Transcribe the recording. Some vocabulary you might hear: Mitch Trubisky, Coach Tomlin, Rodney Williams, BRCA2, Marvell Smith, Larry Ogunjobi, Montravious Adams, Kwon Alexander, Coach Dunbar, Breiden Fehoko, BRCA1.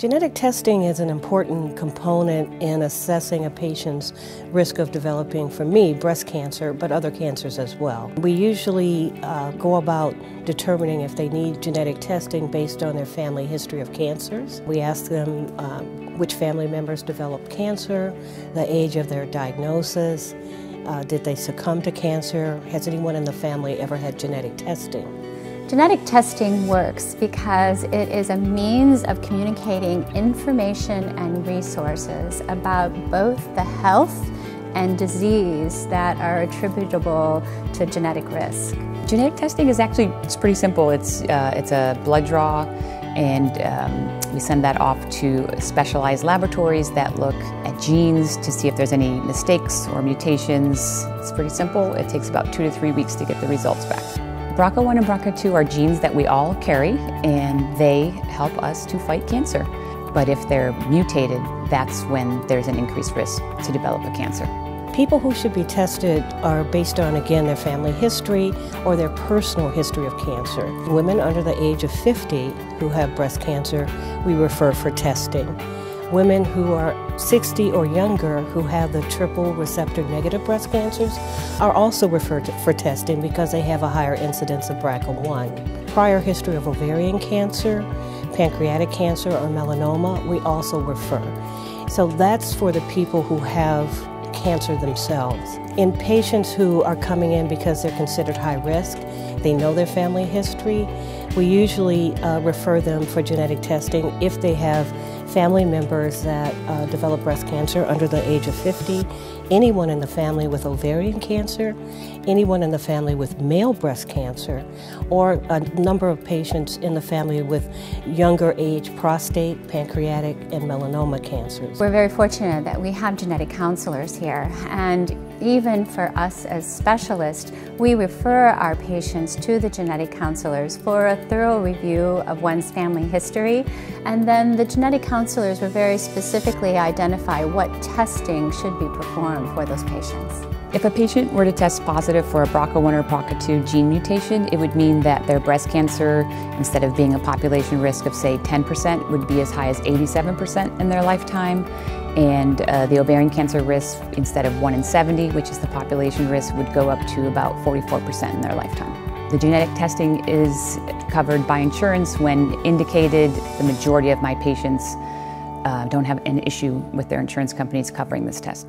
Genetic testing is an important component in assessing a patient's risk of developing, for me, breast cancer, but other cancers as well. We usually go about determining if they need genetic testing based on their family history of cancers. We ask them which family members developed cancer, the age of their diagnosis, did they succumb to cancer, has anyone in the family ever had genetic testing? Genetic testing works because it is a means of communicating information and resources about both the health and disease that are attributable to genetic risk. Genetic testing is actually pretty simple. It's a blood draw, and we send that off to specialized laboratories that look at genes to see if there's any mistakes or mutations. It's pretty simple. It takes about 2 to 3 weeks to get the results back. BRCA1 and BRCA2 are genes that we all carry, and they help us to fight cancer. But if they're mutated, that's when there's an increased risk to develop a cancer. People who should be tested are based on, again, their family history or their personal history of cancer. Women under the age of 50 who have breast cancer, we refer for testing. Women who are 60 or younger who have the triple receptor negative breast cancers are also referred for testing because they have a higher incidence of BRCA1. Prior history of ovarian cancer, pancreatic cancer, or melanoma, we also refer. So that's for the people who have cancer themselves. In patients who are coming in because they're considered high risk, they know their family history, we usually refer them for genetic testing if they have family members that develop breast cancer under the age of 50, anyone in the family with ovarian cancer, anyone in the family with male breast cancer, or a number of patients in the family with younger age prostate, pancreatic, and melanoma cancers. We're very fortunate that we have genetic counselors here, and even for us as specialists, we refer our patients to the genetic counselors for a thorough review of one's family history, and then the genetic counselors will very specifically identify what testing should be performed for those patients. If a patient were to test positive for a BRCA1 or BRCA2 gene mutation, it would mean that their breast cancer, instead of being a population risk of, say, 10%, would be as high as 87% in their lifetime. And the ovarian cancer risk, instead of 1 in 70, which is the population risk, would go up to about 44% in their lifetime. The genetic testing is covered by insurance when indicated. The majority of my patients don't have an issue with their insurance companies covering this test.